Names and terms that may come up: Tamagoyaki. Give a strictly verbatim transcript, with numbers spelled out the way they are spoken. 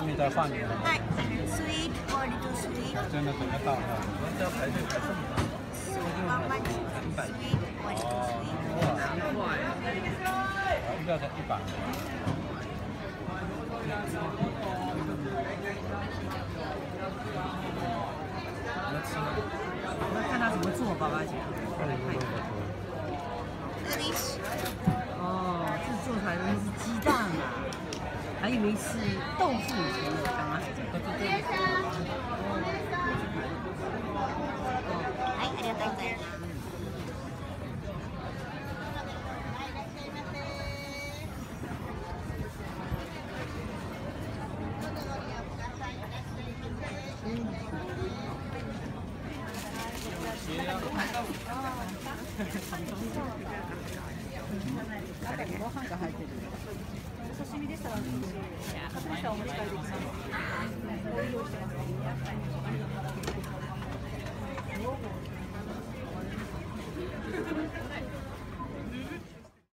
下面再换一个。Sweet or little sweet。真的怎么倒的？我们要排队排这么长。Sweet or little sweet。哇，难怪呀！一个才一百。我们看他怎么做，爸爸姐。快点看一看。 哦，这做出来的是鸡蛋啊，还以为是豆腐什么的，干嘛？哎，ありがとうございます。